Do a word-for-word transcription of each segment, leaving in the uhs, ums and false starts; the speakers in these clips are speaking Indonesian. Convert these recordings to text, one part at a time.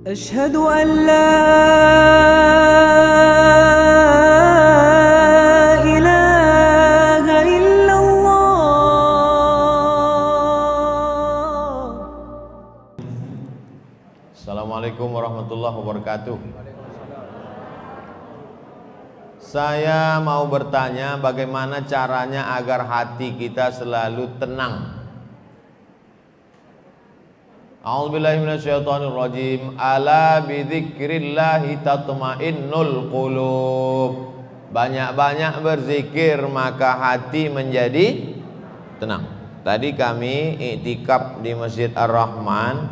أشهد أن لا إله إلا الله. Assalamualaikum warahmatullahi wabarakatuh. Saya mau bertanya, bagaimana caranya agar hati kita selalu tenang? A'udzubillahi minasyaitonir rajim. Ala bidzikrillahi tatma'innul qulub. Banyak-banyak berzikir maka hati menjadi tenang. Tadi kami iktikaf di Masjid Ar-Rahman,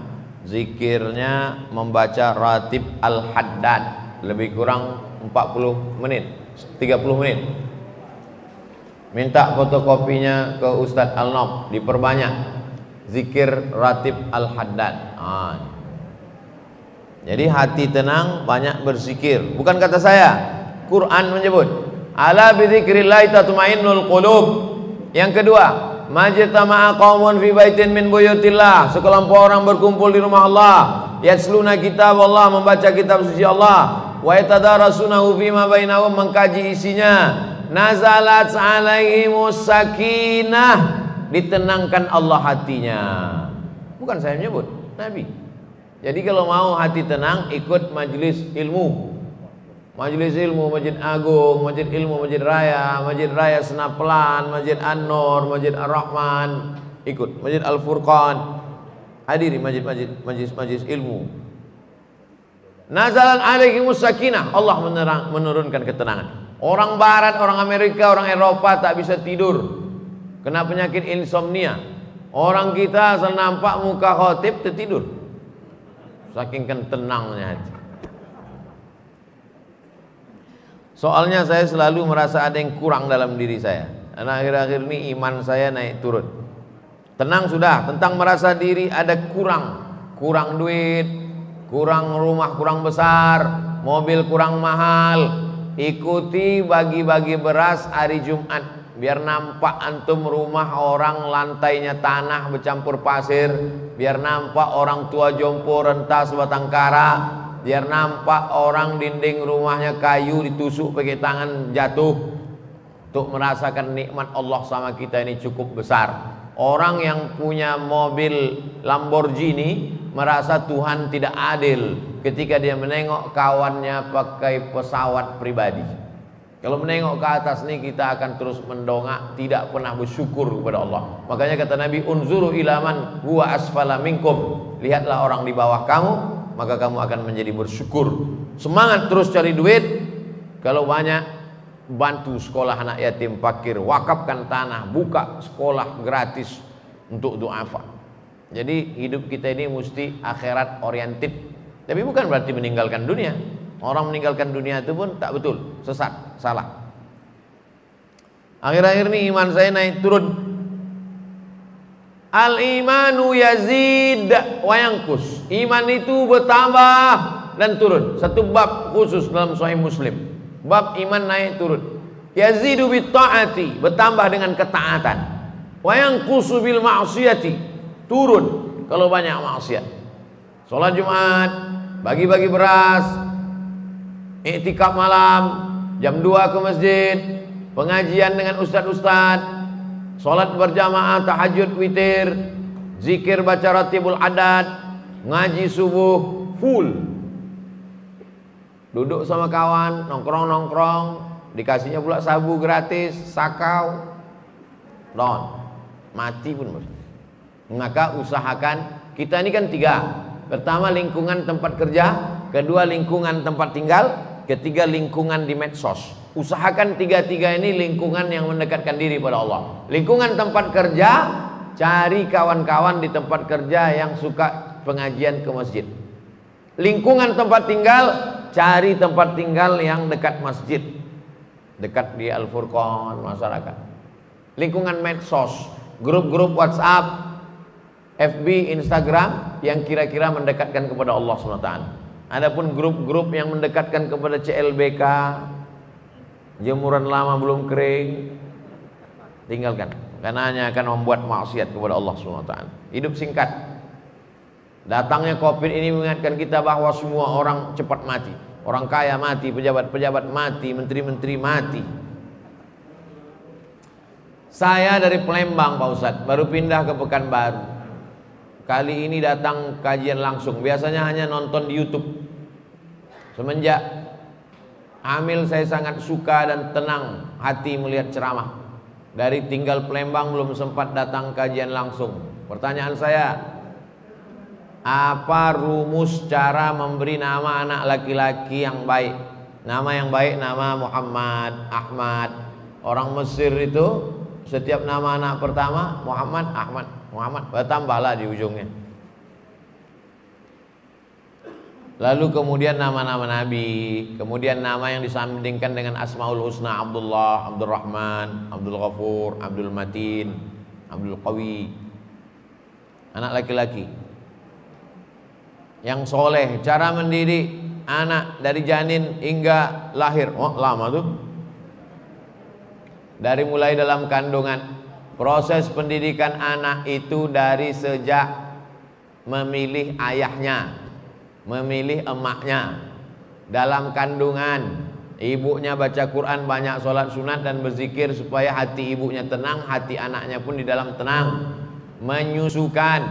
zikirnya membaca Ratib Al-Haddad lebih kurang empat puluh menit, tiga puluh menit. Minta fotokopinya ke Ustaz Al-Nauf, diperbanyak zikir Ratib Al-Haddad. Ah. Jadi hati tenang, banyak berzikir. Bukan kata saya, Quran menyebut ala bizikrillahi tatma'innul qulub. Yang kedua, majtama'a qaumun fi baitin min buyutillah, sekelompok orang berkumpul di rumah Allah, yasluna kitab Allah, membaca kitab suci Allah, wa yatadarasunahu fima bainahum, mengkaji isinya, nazalat 'alaihimus sakinah, ditenangkan Allah hatinya. Bukan saya menyebut, Nabi. Jadi kalau mau hati tenang, ikut majelis ilmu. Majelis ilmu Masjid Agung, Masjid Ilmu Masjid Raya, Masjid Raya Senapelan, Masjid An-Nur, Masjid Ar-Rahman, ikut Masjid Al Furqan. Hadiri masjid-masjid, majelis-majelis ilmu. Nazalan alaihimus sakinah, Allah menerang, menurunkan ketenangan. Orang barat, orang Amerika, orang Eropa tak bisa tidur, kena penyakit insomnia. Orang kita asal nampak muka khotib tertidur, saking tenangnya hati. Soalnya saya selalu merasa ada yang kurang dalam diri saya. Karena akhir-akhir ini iman saya naik turun. Tenang sudah, tentang merasa diri ada kurang. Kurang duit, kurang rumah kurang besar, mobil kurang mahal. Ikuti bagi-bagi beras hari Jumat, biar nampak antum rumah orang, lantainya tanah bercampur pasir, biar nampak orang tua jompo rentas batang kara, biar nampak orang dinding rumahnya kayu ditusuk pakai tangan jatuh, untuk merasakan nikmat Allah sama kita ini cukup besar. Orang yang punya mobil Lamborghini merasa Tuhan tidak adil ketika dia menengok kawannya pakai pesawat pribadi. Kalau menengok ke atas nih, kita akan terus mendongak, tidak pernah bersyukur kepada Allah. Makanya kata Nabi, unzuru ilaman huwa asfala minkum, lihatlah orang di bawah kamu, maka kamu akan menjadi bersyukur. Semangat terus cari duit. Kalau banyak, bantu sekolah anak yatim fakir, wakafkan tanah, buka sekolah gratis untuk du'afa. Jadi hidup kita ini mesti akhirat oriented. Tapi bukan berarti meninggalkan dunia. Orang meninggalkan dunia itu pun tak betul, sesat, salah. Akhir-akhir ini iman saya naik turun. Al-imanu yazid wa yanqus, iman itu bertambah dan turun. Satu bab khusus dalam Sahih Muslim, bab iman naik turun. Yazidu bi ta'ati, bertambah dengan ketaatan. Wa yanqusu bil ma'siyati, turun kalau banyak maksiat. Salat Jumat, bagi-bagi beras, iktikaf malam, jam dua ke masjid, pengajian dengan ustad-ustad, sholat berjamaah, tahajud, witir, zikir baca Ratibul Haddad, ngaji subuh, full. Duduk sama kawan, nongkrong-nongkrong, dikasihnya pula sabu gratis, sakau, don, mati pun. Maka usahakan, kita ini kan tiga. Pertama lingkungan tempat kerja, kedua lingkungan tempat tinggal, ketiga lingkungan di medsos. Usahakan tiga-tiga ini lingkungan yang mendekatkan diri pada Allah. Lingkungan tempat kerja, cari kawan-kawan di tempat kerja yang suka pengajian ke masjid. Lingkungan tempat tinggal, cari tempat tinggal yang dekat masjid, dekat di Al Furqan masyarakat. Lingkungan medsos, grup-grup WhatsApp, F B, Instagram, yang kira-kira mendekatkan kepada Allah subhanahu wa taala. Adapun grup-grup yang mendekatkan kepada C L B K, jemuran lama belum kering, tinggalkan. Karena hanya akan membuat maksiat kepada Allah subhanahu wa taala. Hidup singkat. Datangnya COVID ini mengingatkan kita bahwa semua orang cepat mati. Orang kaya mati, pejabat-pejabat mati, menteri-menteri mati. Saya dari Palembang, Pak Ustadz, baru pindah ke Pekanbaru. Kali ini datang kajian langsung, biasanya hanya nonton di YouTube. Semenjak hamil saya sangat suka dan tenang hati melihat ceramah. Dari tinggal Palembang belum sempat datang kajian langsung. Pertanyaan saya, apa rumus cara memberi nama anak laki-laki yang baik? Nama yang baik nama Muhammad, Ahmad. Orang Mesir itu setiap nama anak pertama Muhammad, Ahmad, Muhammad, bertambahlah di ujungnya. Lalu kemudian nama-nama Nabi, kemudian nama yang disandingkan dengan Asmaul Husna, Abdullah, Abdurrahman, Abdul Ghafur, Abdul Matin, Abdul Qawi. Anak laki-laki yang soleh, cara mendidik anak dari janin hingga lahir, oh lama tuh, dari mulai dalam kandungan. Proses pendidikan anak itu dari sejak memilih ayahnya, memilih emaknya, dalam kandungan ibunya baca Quran, banyak sholat sunat dan berzikir supaya hati ibunya tenang, hati anaknya pun di dalam tenang. Menyusukan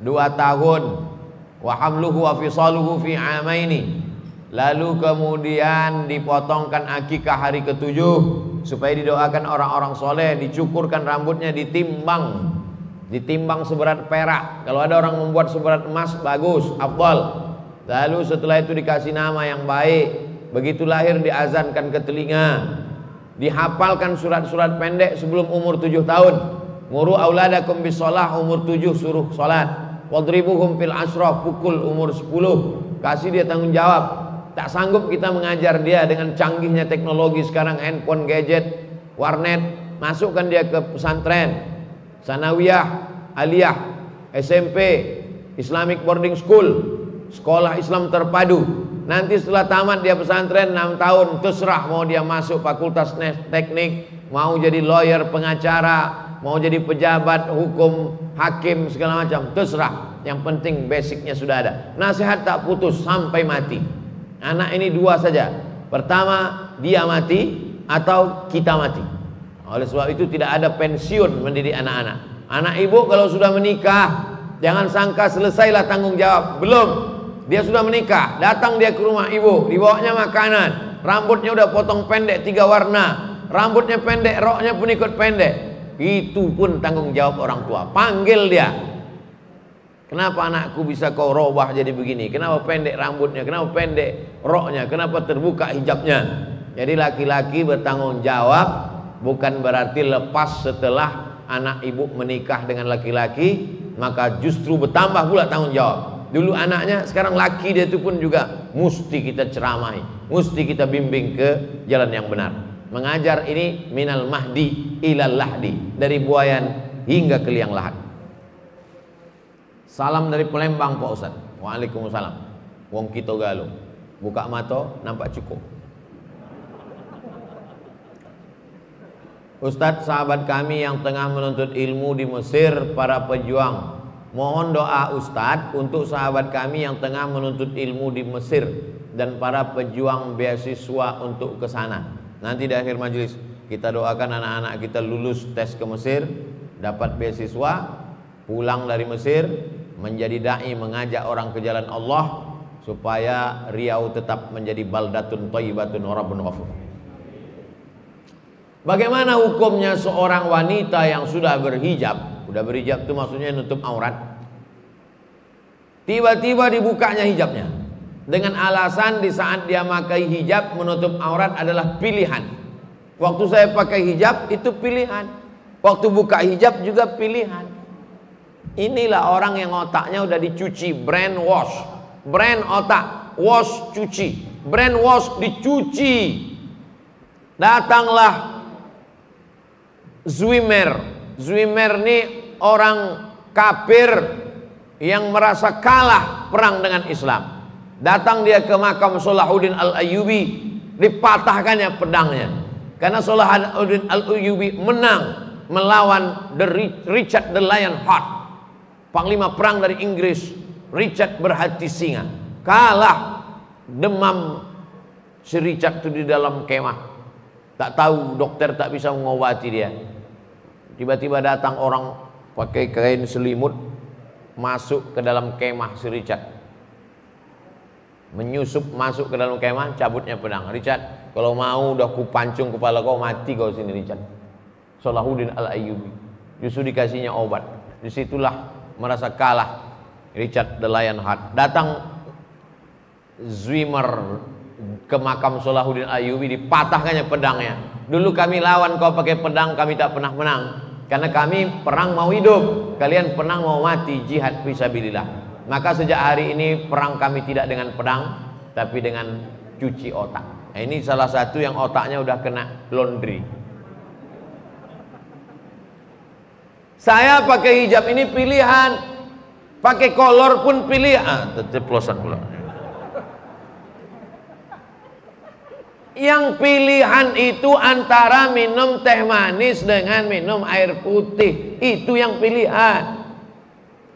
dua tahun, wa hamluhu wa fisaluhu fi amaini, lalu kemudian dipotongkan akikah hari ketujuh supaya didoakan orang-orang soleh, dicukurkan rambutnya, ditimbang, ditimbang seberat perak. Kalau ada orang membuat seberat emas, bagus, afdal. Lalu setelah itu dikasih nama yang baik, begitu lahir diazankan ke telinga, dihafalkan surat-surat pendek sebelum umur tujuh tahun. Muru auladakum bisolah, umur tujuh suruh sholat. Wadribuhum fil asrah, pukul umur sepuluh. Kasih dia tanggung jawab. Tak sanggup kita mengajar dia dengan canggihnya teknologi sekarang, handphone, gadget, warnet. Masukkan dia ke pesantren, sanawiyah, aliyah, S M P, Islamic boarding school, sekolah Islam terpadu. Nanti setelah tamat dia pesantren enam tahun, terserah mau dia masuk fakultas teknik, mau jadi lawyer, pengacara, mau jadi pejabat, hukum, hakim, segala macam, terserah. Yang penting basicnya sudah ada. Nasihat tak putus sampai mati. Anak ini dua saja. Pertama, dia mati atau kita mati. Oleh sebab itu tidak ada pensiun mendidik anak-anak. Anak ibu kalau sudah menikah, jangan sangka selesailah tanggung jawab. Belum. Dia sudah menikah, datang dia ke rumah ibu, dibawanya makanan, rambutnya udah potong pendek tiga warna, rambutnya pendek, roknya pun ikut pendek. Itu pun tanggung jawab orang tua. Panggil dia. Kenapa anakku bisa kau robah jadi begini? Kenapa pendek rambutnya? Kenapa pendek roknya? Kenapa terbuka hijabnya? Jadi laki-laki bertanggung jawab. Bukan berarti lepas setelah anak ibu menikah dengan laki-laki, maka justru bertambah pula tanggung jawab. Dulu anaknya, sekarang laki dia itu pun juga mesti kita ceramahi, mesti kita bimbing ke jalan yang benar. Mengajar ini minal mahdi ilal lahdi, dari buayan hingga ke liang lahat. Salam dari Palembang, Pak Ustaz. Waalaikumsalam. Wong kita galuh, buka mata nampak cukup. Ustaz, sahabat kami yang tengah menuntut ilmu di Mesir, para pejuang, mohon doa Ustaz untuk sahabat kami yang tengah menuntut ilmu di Mesir dan para pejuang beasiswa untuk ke sana. Nanti di akhir majelis kita doakan anak-anak kita lulus tes ke Mesir, dapat beasiswa, pulang dari Mesir menjadi da'i, mengajak orang ke jalan Allah supaya Riau tetap menjadi baldatun thayyibatun wa rabbun ghafur. Bagaimana hukumnya seorang wanita yang sudah berhijab? Sudah berhijab itu maksudnya nutup aurat. Tiba-tiba dibukanya hijabnya, dengan alasan di saat dia pakai hijab menutup aurat adalah pilihan. Waktu saya pakai hijab itu pilihan, waktu buka hijab juga pilihan. Inilah orang yang otaknya udah dicuci, brain wash. Brain otak, wash cuci, brain wash dicuci. Datanglah Zwemer. Zwemer ini orang kafir yang merasa kalah perang dengan Islam. Datang dia ke makam Salahuddin Al-Ayyubi, dipatahkannya pedangnya. Karena Salahuddin Al-Ayyubi menang melawan the Richard the Lionheart, panglima perang dari Inggris, Richard berhati singa, kalah demam si Richard itu di dalam kemah. Tak tahu, dokter tak bisa mengobati dia. Tiba-tiba datang orang pakai kain selimut, masuk ke dalam kemah si Richard, menyusup masuk ke dalam kemah, cabutnya pedang. Richard, kalau mau udah kupancung kepala kau, mati kau sini Richard. Salahuddin Al-Ayyubi justru dikasihnya obat. Disitulah merasa kalah Richard the Lionheart. Datang Zwemer ke makam Salahuddin Al-Ayyubi, dipatahkannya pedangnya. Dulu kami lawan kau pakai pedang, kami tak pernah menang, karena kami perang mau hidup, kalian perang mau mati, jihad fisabilillah. Maka sejak hari ini perang kami tidak dengan pedang, tapi dengan cuci otak. Nah, ini salah satu yang otaknya udah kena laundry. Saya pakai hijab ini pilihan, pakai kolor pun pilihan, terceplosan pula. Yang pilihan itu antara minum teh manis dengan minum air putih, itu yang pilihan.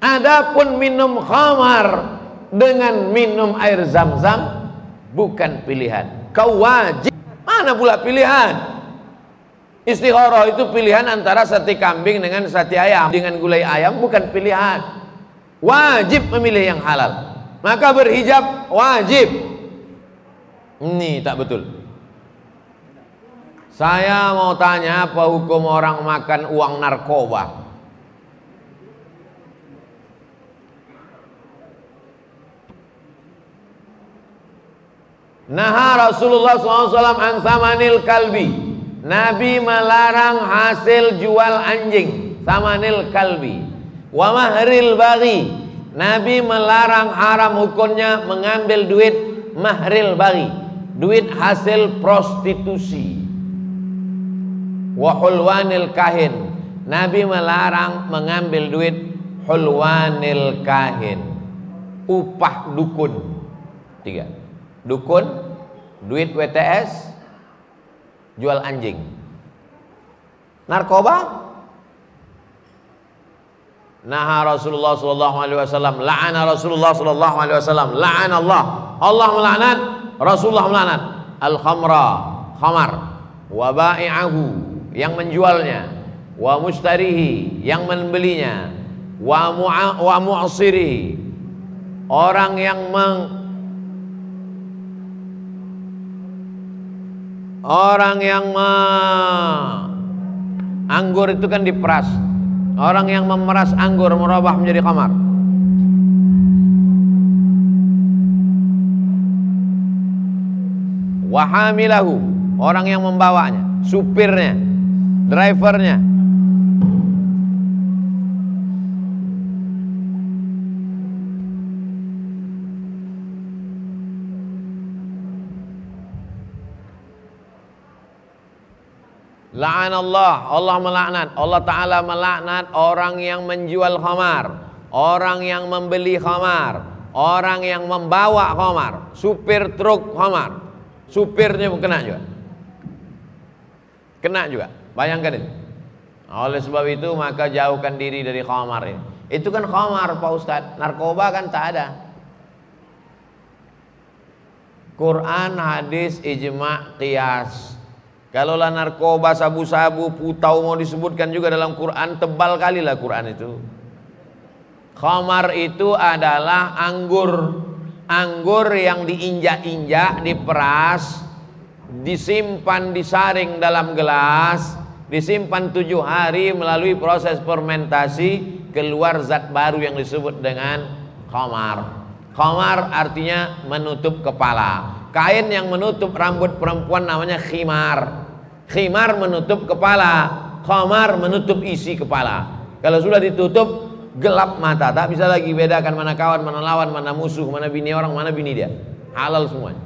Adapun minum khamar dengan minum air zam-zam bukan pilihan. Kau wajib, mana pula pilihan? Istikharah itu pilihan antara sate kambing dengan sate ayam, dengan gulai ayam, bukan pilihan. Wajib memilih yang halal. Maka berhijab wajib. Ini tak betul. Saya mau tanya, apa hukum orang makan uang narkoba? Nah, Rasulullah shallallahu alaihi wasallam an samanil kalbi. Nabi melarang hasil jual anjing, samanil kalbi. Wa mahril baghi. Nabi melarang, haram hukumnya mengambil duit mahril baghi, duit hasil prostitusi. Wa hulwanil kahin. Nabi melarang mengambil duit hulwanil kahin, upah dukun. Tiga, dukun, duit W T S, jual anjing. Narkoba, nah Rasulullah sallallahu alaihi wasallam, la'ana Rasulullah sallallahu alaihi wasallam, la'ana Allah, Allah melaknat, Rasulullah melaknat al-khamra, khamar, wa ba'i'ahu, yang menjualnya, wa mustarihi, yang membelinya, wa mua, wa mu'siri, orang yang meng orang yang me, anggur itu kan diperas, orang yang memeras anggur merubah menjadi khamar. Wa hamilahu, orang yang membawanya, supirnya, drivernya. La'anallah, Allah melaknat, Allah Ta'ala melaknat orang yang menjual khamar, orang yang membeli khamar, orang yang membawa khamar, supir truk khamar, supirnya kena juga, kena juga. Bayangkan itu. Oleh sebab itu maka jauhkan diri dari khamar ini. Itu kan khamar Pak Ustadz, narkoba kan tak ada. Quran, hadis, ijma', qiyas. Kalaulah narkoba, sabu-sabu, putau mau disebutkan juga dalam Quran, tebal kali lah Quran itu. Khamar itu adalah anggur, anggur yang diinjak-injak, diperas, disimpan, disaring dalam gelas, disimpan tujuh hari melalui proses fermentasi, keluar zat baru yang disebut dengan khamar. Khamar artinya menutup kepala. Kain yang menutup rambut perempuan namanya khimar. Khimar menutup kepala, khamar menutup isi kepala. Kalau sudah ditutup, gelap mata, tak bisa lagi bedakan mana kawan, mana lawan, mana musuh, mana bini orang, mana bini dia. Halal semuanya,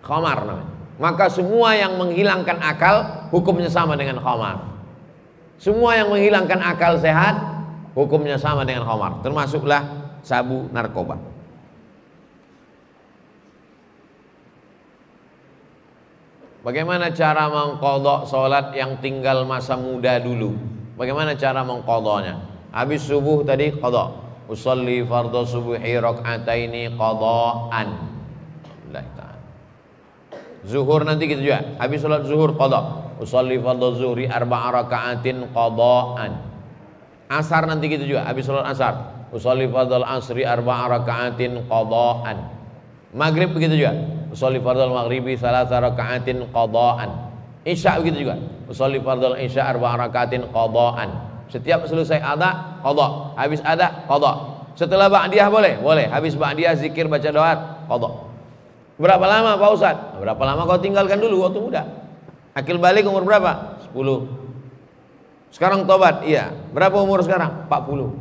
khamar namanya. Maka semua yang menghilangkan akal hukumnya sama dengan khamar. Semua yang menghilangkan akal sehat hukumnya sama dengan khamar, termasuklah sabu, narkoba. Bagaimana cara mengqadha salat yang tinggal masa muda dulu? Bagaimana cara mengqadhanya? Habis subuh tadi qadha. usalli fardhu subuhi rak'ataini qada'an. Zuhur nanti gitu juga, habis sholat zuhur qada. Usalli fardhu zuhri arba'a raka'atin qada'an. Asar nanti gitu juga, habis sholat asar. Usalli fardhu asri arba'a raka'atin qada'an. Maghrib begitu juga. Usalli fardhu maghribi salasa raka'atin qada'an. Isya begitu juga. Usalli fardhu isya arba'a raka'atin qada'an. Setiap selesai ada qada, habis ada qada. Setelah ba'diyah boleh? Boleh. Habis ba'diyah zikir baca doa qada. Berapa lama Pak Ustaz? Berapa lama kau tinggalkan dulu waktu muda? Akil balik umur berapa? sepuluh. Sekarang tobat, iya. Berapa umur sekarang? empat puluh.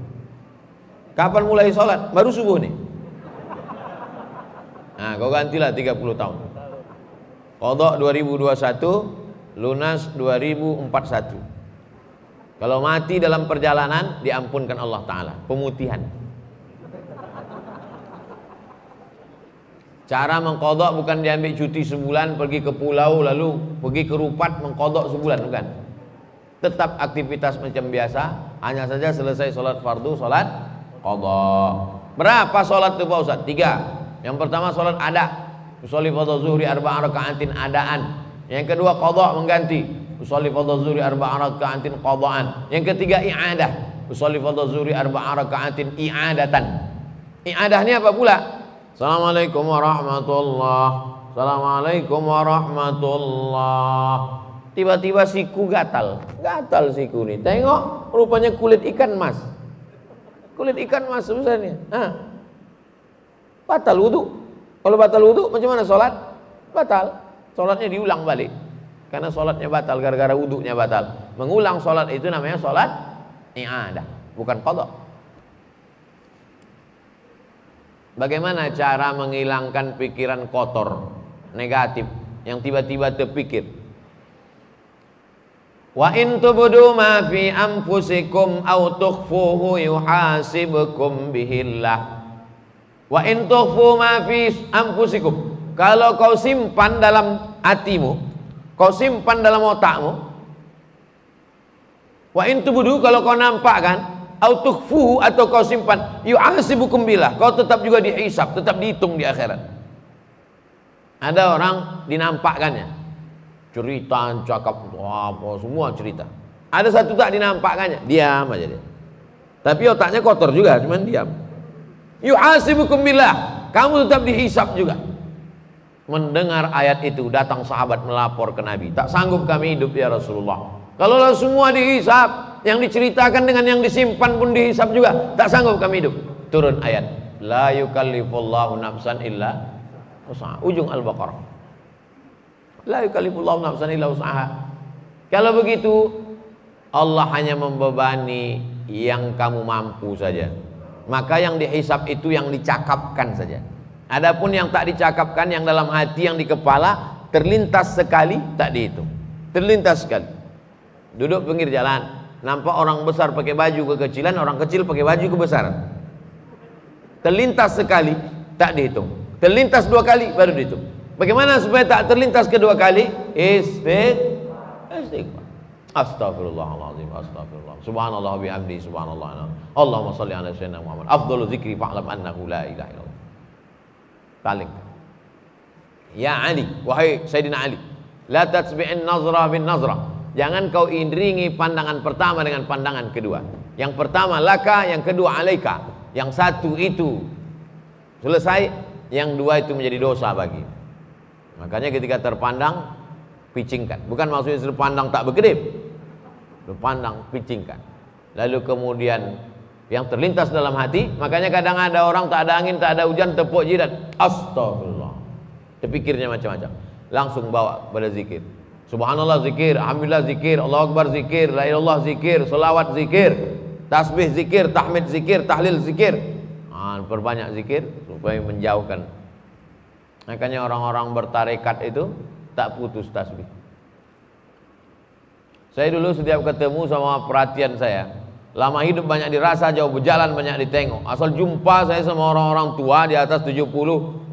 Kapan mulai sholat? Baru subuh nih. Nah, kau gantilah tiga puluh tahun. Qada dua ribu dua puluh satu, lunas dua ribu empat puluh satu. Kalau mati dalam perjalanan, diampunkan Allah Ta'ala. Pemutihan. Cara mengkodok bukan diambil cuti sebulan, pergi ke pulau, lalu pergi ke Rupat mengkodok sebulan, bukan. Tetap aktivitas macam biasa, hanya saja selesai sholat fardu, sholat kodok. Berapa sholat itu Pak Ustaz? Tiga. Yang pertama sholat ada. Usolli fardhu zuhri arba'a raka'atin adaan. Yang kedua kodok mengganti. Usolli fardhu zuhri arba'a raka'atin qadaan. Yang ketiga i'adah. Usolli fardhu zuhri arba'a raka'atin i'adatan. I'adahnya apa pula? Assalamualaikum warahmatullah. Assalamualaikum warahmatullah. Tiba-tiba siku gatal. Gatal siku nih. Tengok rupanya kulit ikan mas. Kulit ikan mas sebesarnya. Nah. Batal wudhu. Kalau batal wudhu macam mana sholat? Batal. Sholatnya diulang balik. Karena sholatnya batal gara-gara wudhunya batal. Mengulang sholat itu namanya sholat i'adah, bukan qadha. Bagaimana cara menghilangkan pikiran kotor, negatif, yang tiba-tiba terpikir? Wa in tubdu ma fi anfusikum aw tukhfuhu yuhasibukum bihillah. Wa in tukhfu ma fi anfusikum. Kalau kau simpan dalam hatimu, kau simpan dalam otakmu. Wa in tubdu, kalau kau nampakkan, autukfuhu, atau kau simpan, yu'asibukum billah, kau tetap juga dihisab, tetap dihitung di akhirat. Ada orang dinampakkannya, cerita cakap apa semua cerita. Ada satu tak dinampakkannya, diam aja dia. Tapi otaknya kotor juga, cuman diam. Yu'asibukum billah, kamu tetap dihisab juga. Mendengar ayat itu datang sahabat melapor ke Nabi, tak sanggup kami hidup ya Rasulullah. Kalau semua dihisab, yang diceritakan dengan yang disimpan pun dihisab juga, tak sanggup kami hidup. Turun ayat la yukallifullahu nafsan illa usaha, ujung Al-Baqarah. La yukallifullahu nafsan illa usaha. Kalau begitu Allah hanya membebani yang kamu mampu saja, maka yang dihisab itu yang dicakapkan saja. Adapun yang tak dicakapkan, yang dalam hati, yang di kepala, terlintas sekali tak dihitung. Terlintas sekali. Duduk pinggir jalan, nampak orang besar pakai baju kekecilan, orang kecil pakai baju kebesaran. Terlintas sekali, tak dihitung. Terlintas dua kali, baru dihitung. Bagaimana supaya tak terlintas kedua kali? Istighfar. Astagfirullahaladzim, astagfirullah. Subhanallah bihamdi, subhanallah. Allahumma salli ala sayyidina Muhammad. Afdhalu dzikri fa'lam annahu la ilaha illallah. Paling. Ya Ali, wahai Sayyidina Ali, la tatsbi'in nazra bin nazra. Jangan kau iringi pandangan pertama dengan pandangan kedua. Yang pertama laka, yang kedua alaika. Yang satu itu selesai, yang dua itu menjadi dosa bagi. Makanya ketika terpandang, picingkan. Bukan maksudnya terpandang tak berkedip. Terpandang, picingkan. Lalu kemudian yang terlintas dalam hati. Makanya kadang ada orang tak ada angin, tak ada hujan, tepuk jidat, astagfirullah. Terpikirnya macam-macam, langsung bawa pada zikir. Subhanallah zikir, alhamdulillah zikir, Allahu Akbar zikir, la ilaha illallah zikir, selawat zikir, tasbih zikir, tahmid zikir, tahlil zikir. Nah, perbanyak zikir supaya menjauhkan. Makanya orang-orang bertarekat itu tak putus tasbih. Saya dulu setiap ketemu sama perhatian saya, lama hidup banyak dirasa, jauh berjalan banyak ditengok. Asal jumpa saya sama orang-orang tua di atas tujuh puluh,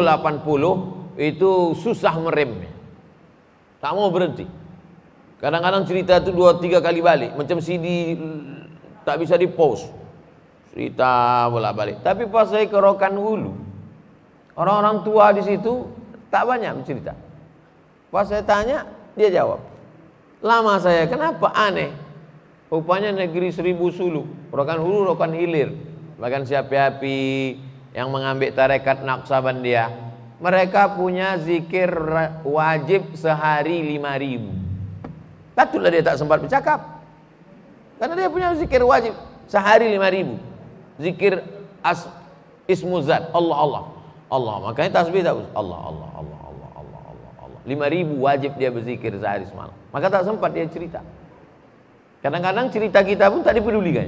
delapan puluh itu susah meremnya. Tak mau berhenti. Kadang-kadang cerita itu dua tiga kali balik. Macam C D tak bisa di-pause. cerita bolak-balik. Tapi pas saya ke Rokan Hulu, orang-orang tua di situ tak banyak bercerita. Pas saya tanya, dia jawab. Lama saya, kenapa aneh? Rupanya negeri seribu suluk, Rokan Hulu, Rokan Hilir. Bahkan siapa-siapa yang mengambil tarekat Naqsabandiyah, mereka punya zikir wajib sehari lima ribu. Patutlah dia tak sempat bercakap, karena dia punya zikir wajib sehari lima ribu. Zikir as ismuzat, Allah Allah Allah. Makanya tasbih tak usah, Allah Allah Allah Allah Allah Allah Allah. Lima ribu wajib dia berzikir sehari semalam. Maka tak sempat dia cerita. Kadang-kadang cerita kita pun tak dipedulikan.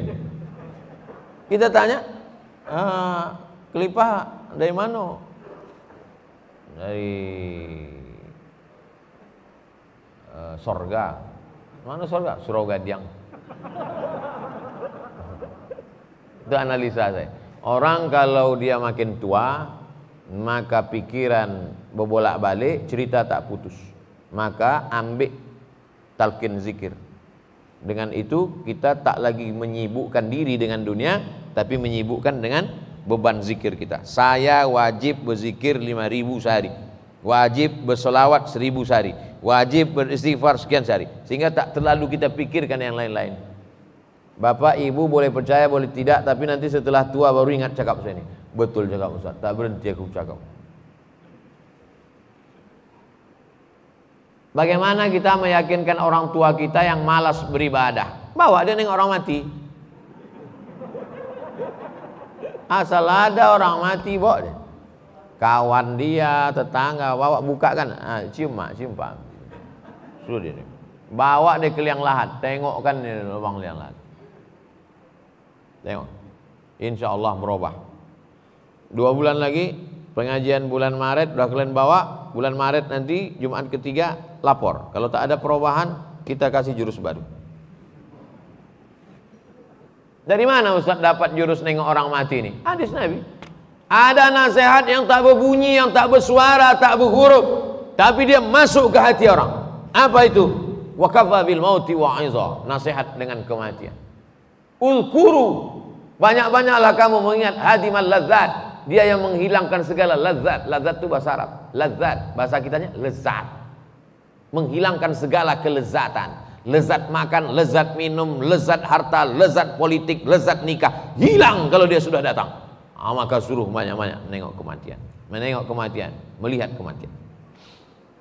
Kita tanya, ah, Kelipah dari mana? Dari uh, sorga. Mana sorga? Surau Gadiang. Itu analisa saya. Orang kalau dia makin tua, maka pikiran berbolak-balik, cerita tak putus. Maka ambil talqin zikir. Dengan itu kita tak lagi menyibukkan diri dengan dunia, tapi menyibukkan dengan beban zikir kita. Saya wajib berzikir lima ribu sehari, wajib bersolawat seribu sehari, wajib beristighfar sekian sehari, sehingga tak terlalu kita pikirkan yang lain-lain. Bapak ibu boleh percaya boleh tidak, tapi nanti setelah tua baru ingat cakap saya ini. Betul cakap Ustaz, tak berhenti aku cakap. Bagaimana kita meyakinkan orang tua kita yang malas beribadah? Bawa dia nengok orang mati. Asal ada orang mati, bawa dia. Kawan dia, tetangga, bawa buka kan, ah, cium mak, cium pak. Suruh dia, bawa dia ke liang lahat, tengok kan dia lubang liang lahat. Tengok, insya Allah berubah. Dua bulan lagi, pengajian bulan Maret, udah kalian bawa, bulan Maret nanti Jumat ketiga lapor. Kalau tak ada perubahan, kita kasih jurus baru. Dari mana Ustaz dapat jurus nengok orang mati ini? Hadis Nabi. Ada nasihat yang tak berbunyi, yang tak bersuara, tak berhuruf, tapi dia masuk ke hati orang. Apa itu? Wa kafa bil mauti wa'izah. Nasihat dengan kematian. Ulkuru. Banyak-banyaklah kamu mengingat hadimal ladzat. Dia yang menghilangkan segala ladzat. Ladzat itu bahasa Arab. Ladzat. Bahasa kitanya lezat. Menghilangkan segala kelezatan. Lezat makan, lezat minum, lezat harta, lezat politik, lezat nikah. Hilang kalau dia sudah datang. Ah, maka suruh banyak-banyak menengok kematian. Menengok kematian, melihat kematian.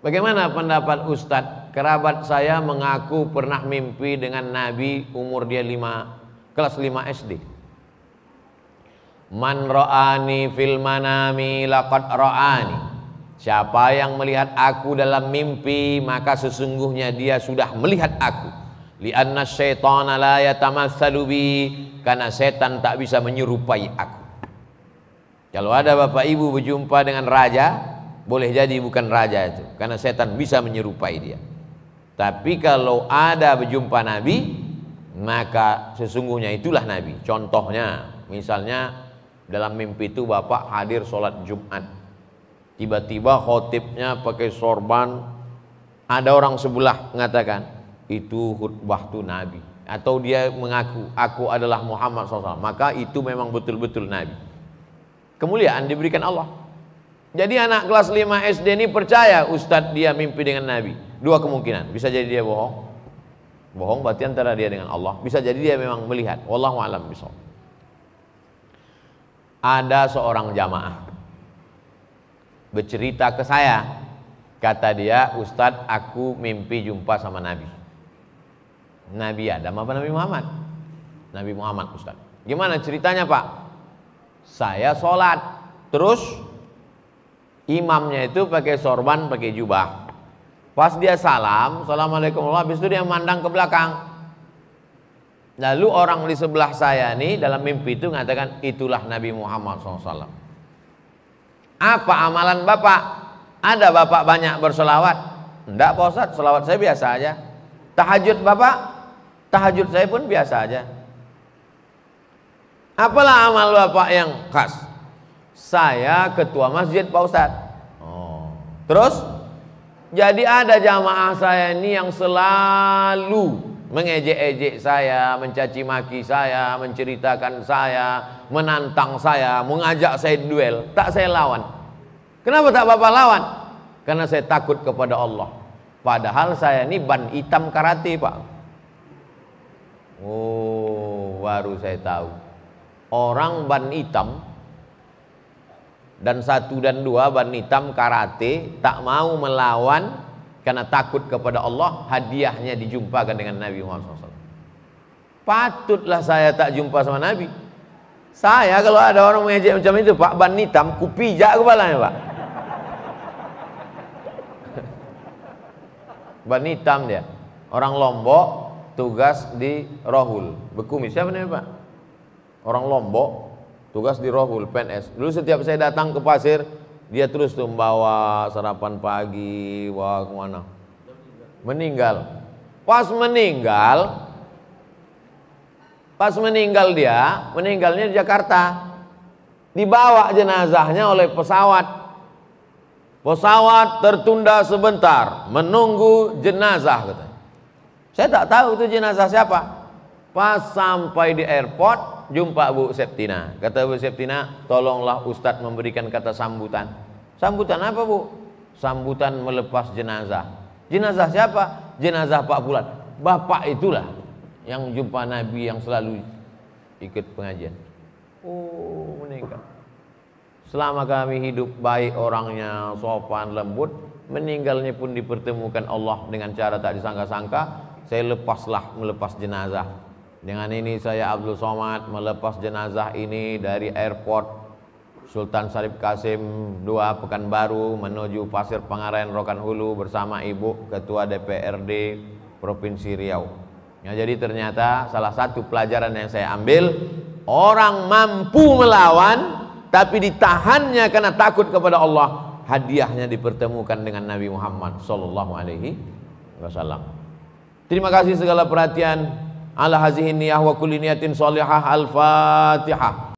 Bagaimana pendapat Ustadz? Kerabat saya mengaku pernah mimpi dengan Nabi umur dia lima, kelas lima S D. Man ra'ani fil manami laqad ra'ani. Siapa yang melihat aku dalam mimpi, maka sesungguhnya dia sudah melihat aku. Li'anna syaitana la yatamatsalu bi, karena setan tak bisa menyerupai aku. Kalau ada bapak ibu berjumpa dengan raja, boleh jadi bukan raja itu, karena setan bisa menyerupai dia. Tapi kalau ada berjumpa Nabi, maka sesungguhnya itulah Nabi. Contohnya, misalnya dalam mimpi itu bapak hadir sholat Jumat. Tiba-tiba khotibnya pakai sorban, ada orang sebelah mengatakan itu khutbah tu Nabi, atau dia mengaku aku adalah Muhammad shallallahu alaihi wasallam, maka itu memang betul-betul Nabi. Kemuliaan diberikan Allah. Jadi anak kelas lima S D ini percaya Ustadz dia mimpi dengan Nabi. Dua kemungkinan, bisa jadi dia bohong, bohong berarti antara dia dengan Allah, bisa jadi dia memang melihat. Wallahu a'lam bishawab. Ada seorang jamaah bercerita ke saya, kata dia, Ustadz aku mimpi jumpa sama Nabi. Nabi Adam apa Nabi Muhammad? Nabi Muhammad Ustadz. Gimana ceritanya Pak? Saya sholat, terus imamnya itu pakai sorban, pakai jubah. Pas dia salam, assalamualaikum, habis itu dia mandang ke belakang. Lalu orang di sebelah saya nih dalam mimpi itu mengatakan itulah Nabi Muhammad shallallahu alaihi wasallam. Apa amalan bapak? Ada bapak banyak bersolawat? Enggak Pak Ustaz, solawat saya biasa aja. Tahajud bapak? Tahajud saya pun biasa aja. Apalah amal bapak yang khas? Saya ketua masjid Pak Ustaz. Oh. Terus? Jadi ada jamaah saya ini yang selalu mengejek-ejek saya, mencaci maki saya, menceritakan saya, menantang saya, mengajak saya duel, tak saya lawan. Kenapa tak Bapak lawan? Karena saya takut kepada Allah. Padahal saya ini ban hitam karate, Pak. Oh, baru saya tahu. Orang ban hitam dan satu dan dua ban hitam karate tak mau melawan karena takut kepada Allah, hadiahnya dijumpakan dengan Nabi Muhammad shallallahu alaihi wasallam. Patutlah saya tak jumpa sama Nabi. Saya kalau ada orang mengejek macam itu, Pak ban hitam, kupijak kepalanya, Pak. Ban hitam dia. Orang Lombok, tugas di Rohul. Bekumis, siapa namanya, Pak? Orang Lombok, tugas di Rohul, P N S. Dulu setiap saya datang ke Pasir, dia terus tuh membawa sarapan pagi, wah kemana? Meninggal. Pas meninggal, pas meninggal dia, meninggalnya di Jakarta. Dibawa jenazahnya oleh pesawat. Pesawat tertunda sebentar, menunggu jenazah. Katanya. Saya tak tahu itu jenazah siapa. Pas sampai di airport, jumpa Bu Septina. Kata Bu Septina, tolonglah Ustadz memberikan kata sambutan. Sambutan apa, Bu? Sambutan melepas jenazah. Jenazah siapa? Jenazah Pak Bulan. Bapak itulah yang jumpa Nabi, yang selalu ikut pengajian. Oh, meninggal. Selama kami hidup baik orangnya, sopan, lembut, meninggalnya pun dipertemukan Allah dengan cara tak disangka-sangka. Saya lepaslah melepas jenazah. Dengan ini saya Abdul Somad melepas jenazah ini dari airport Sultan Syarif Qasim dua Pekanbaru menuju Pasir Pangarayan Rokan Hulu bersama Ibu Ketua D P R D Provinsi Riau. Ya, jadi ternyata salah satu pelajaran yang saya ambil, orang mampu melawan tapi ditahannya karena takut kepada Allah, hadiahnya dipertemukan dengan Nabi Muhammad Sallallahu Alaihi Wasallam. Terima kasih segala perhatian. Ala hazihin niyah wa kulli niyatin sholihah. Al-Fatihah.